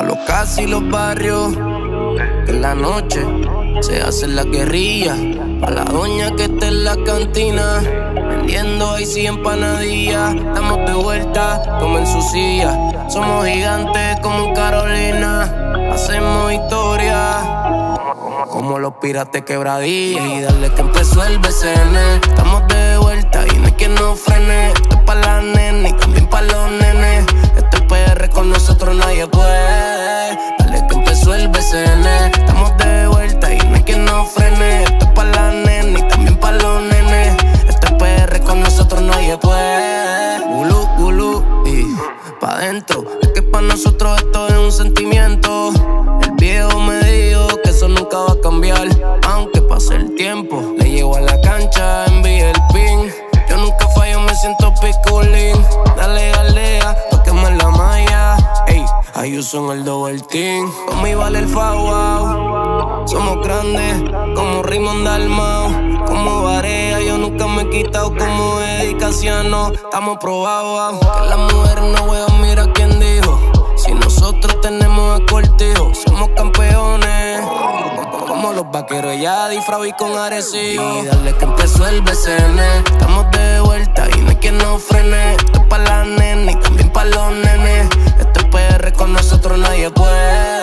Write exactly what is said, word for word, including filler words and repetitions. Pa' los casi los barrios, que en la noche se hacen las guerrillas. Pa' la doña que está en la cantina, vendiendo ahí sí empanadillas. Estamos de vuelta, tomen su silla. Somos gigantes como Carolina, hacemos historia, como los piratas quebradillas. Y dale que empezó el B S N, estamos de vuelta y no hay quien nos frene. Esto es pa' las nenas y también pa' los nenes. Este P R con nosotros nadie puede. Dale que empezó el B S N, estamos de vuelta y no hay quien nos frene. Esto es pa' las nenas y también pa' los nenes. Este P R con nosotros nadie puede. Gulú, gulú y pa' dentro. Es que pa' nosotros esto es un sentimiento. El viejo me dijo que eso nunca va a cambiar, aunque pase el tiempo. Le llego a la cancha, envié el pin. Yo nunca fallo, me siento piculín. Dale, galea, toquemos la malla. Ey, Ayuso en el double team. Con mi vale el fawao. Somos grandes, como Raymond Dalmao. Como Varea, yo nunca me he quitado. Como Eddie Casiano, estamos probados. Que las mujeres no juegan, mira quién dijo. Si nosotros tenemos acortijo, somos campeones. Como los vaqueros, ya disfraz y con arecibo. Y dale que empezó el B S N, estamos de vuelta y no hay quien nos frene. Esto es pa' las nenas y también pa' los nenes. Este P R con nosotros nadie puede.